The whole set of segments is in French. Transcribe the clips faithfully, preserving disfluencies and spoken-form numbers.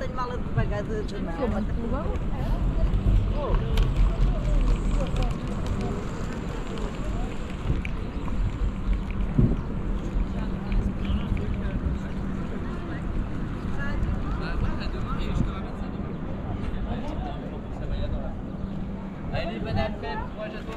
tenho mala de bagagem de mão. Allez, bonne alpène, courage à toi.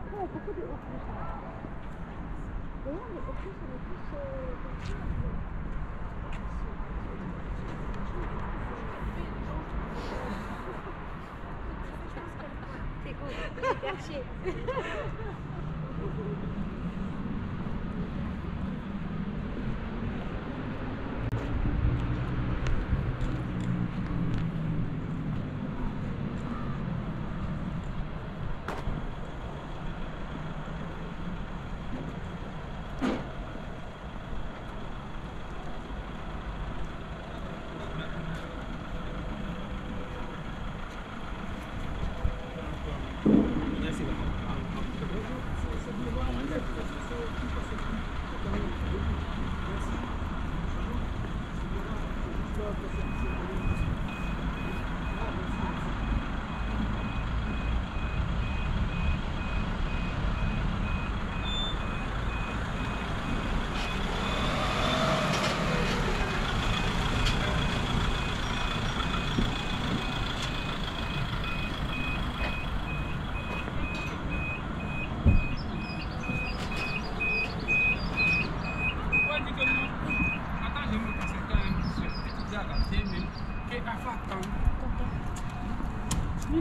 Après, on beaucoup de opus. D'ailleurs, les opus, on est plus... C'est cool, c'est perché.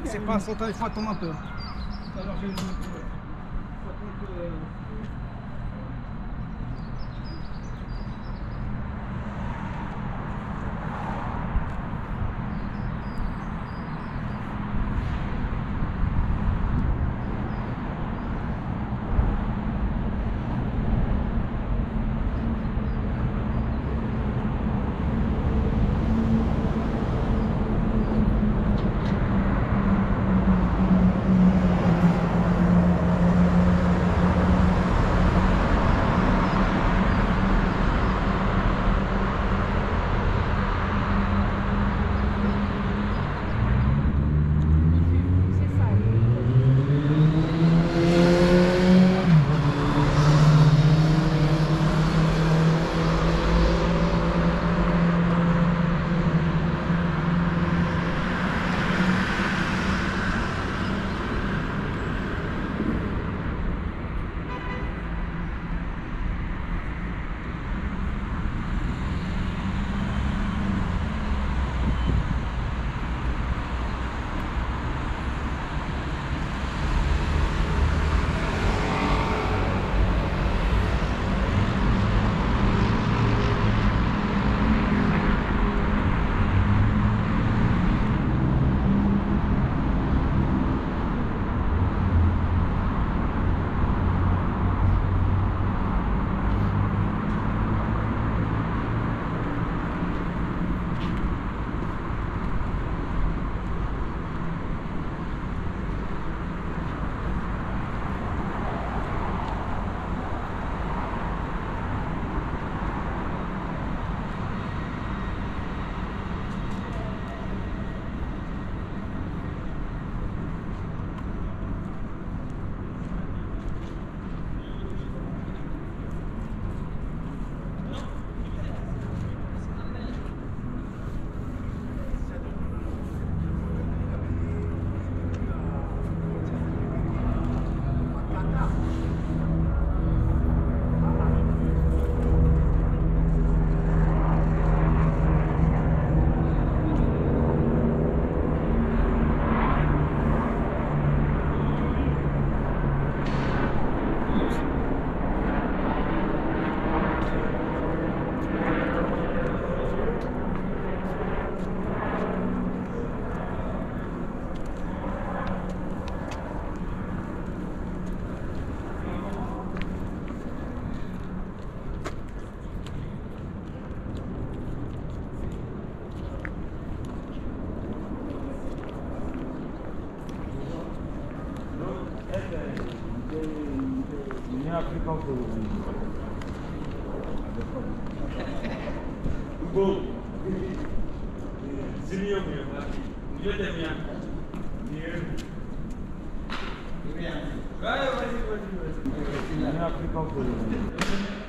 C'est pas son temps, il faut attendre un peu. Alors je vais vous montrer. Vai, vai, vai, vai.